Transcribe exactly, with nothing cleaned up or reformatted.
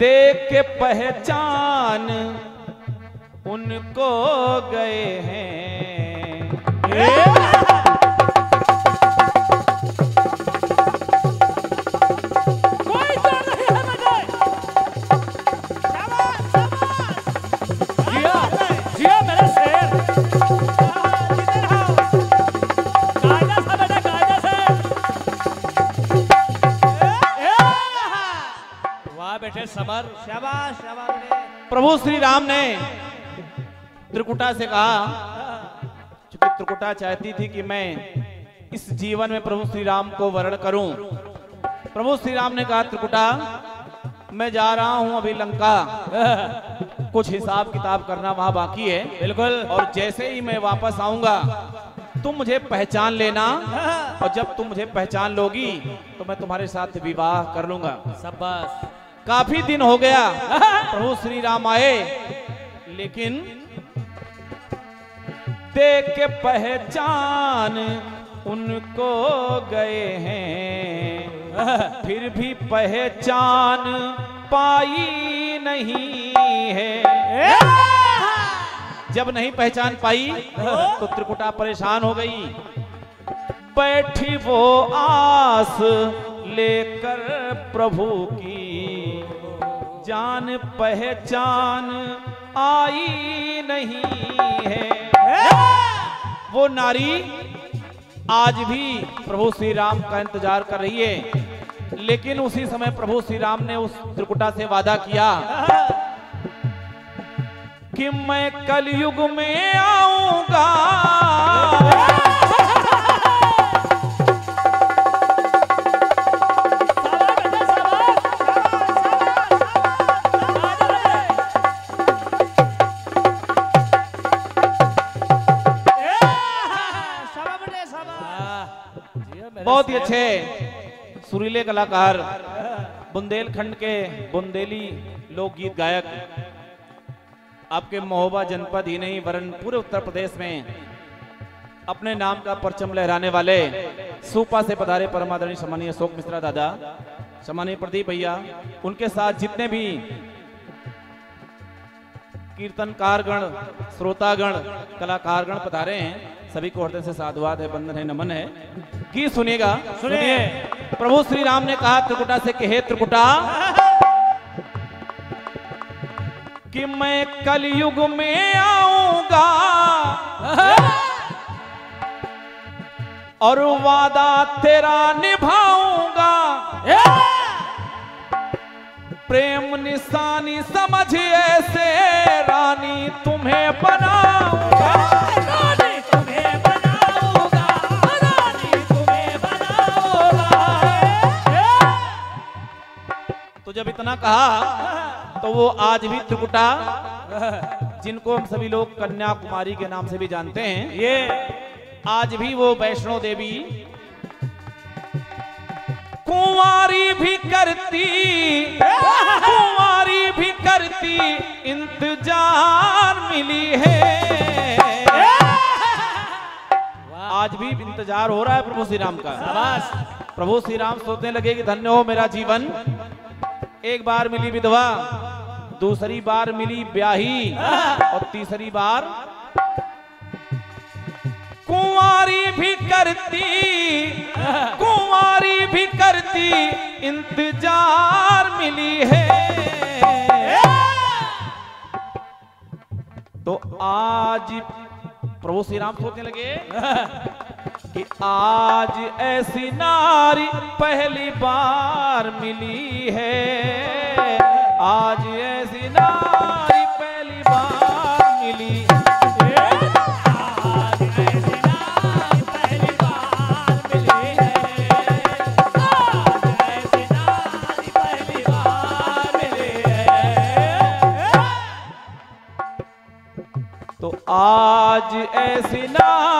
देख के पहचान उनको गए हैं। शाबाश, शाबाश। प्रभु श्री राम ने त्रिकुटा से कहा, चूंकि त्रिकुटा चाहती थी कि मैं इस जीवन में प्रभु श्री राम को वरण करूं, प्रभु श्री राम ने कहा त्रिकुटा मैं जा रहा हूं अभी लंका, कुछ हिसाब किताब करना वहां बाकी है। बिल्कुल। और जैसे ही मैं वापस आऊंगा तुम मुझे पहचान लेना, और जब तुम मुझे पहचान लोगी तो मैं तुम्हारे साथ विवाह कर लूंगा। शाबाश। काफी दिन हो गया प्रभु श्री राम आए, लेकिन देख के पहचान उनको गए हैं, फिर भी पहचान पाई नहीं है। जब नहीं पहचान पाई तो त्रिकुटा परेशान हो गई, बैठी वो आस लेकर प्रभु की, जान पहचान आई नहीं है। वो नारी आज भी प्रभु श्री राम का इंतजार कर रही है, लेकिन उसी समय प्रभु श्री राम ने उस त्रिकुटा से वादा किया कि मैं कलयुग में आऊंगा, बहुत ही अच्छे सुरीले कलाकार बुंदेलखंड के बुंदेली लोकगीत गायक, आपके महोबा जनपद ही नहीं वरन पूरे उत्तर प्रदेश में अपने नाम का परचम लहराने वाले सूपा से पधारे परमादरणीय सम्मानीय अशोक मिश्रा दादा, सम्मानीय प्रदीप भैया, उनके साथ जितने भी कीर्तनकारगण, श्रोतागण, कलाकारगण पधारे हैं, सभी को हृदय से साधुवाद है, बंधन है, नमन है। गीत सुनिएगा, सुनिए। प्रभु श्री राम ने कहा त्रिकुटा से कि हे त्रिकुटा कि मैं कलयुग में आऊंगा, और वादा तेरा निभाऊंगा, प्रेम निशानी समझ ऐसे रानी तुम्हें बनाऊंगा, रानी तुम्हें बनाऊंगा, रानी तुम्हें बनाऊंगा। तो जब इतना कहा तो वो आज भी त्रिकुटा, जिनको हम सभी लोग कन्या कुमारी के नाम से भी जानते हैं, ये आज भी वो वैष्णो देवी कुंवारी भी करती, कुंवारी भी करती इंतजार मिली है। आज भी इंतजार हो रहा है प्रभु श्री राम का। प्रभु श्री राम सोचने लगे कि धन्य हो मेरा जीवन, एक बार मिली विधवा, दूसरी बार मिली ब्याही, और तीसरी बार कुंवारी भी करती, कुंवारी भी करती इंतजार मिली है। तो आज प्रभु श्री राम सोचने लगे कि आज ऐसी नारी पहली बार मिली है, आज ऐसी नारी पहली बार मिली है, आज ऐसी नारी पहली बार मिली है, आज ऐसी नारी पहली बार मिली है। तो आज ऐसी नारी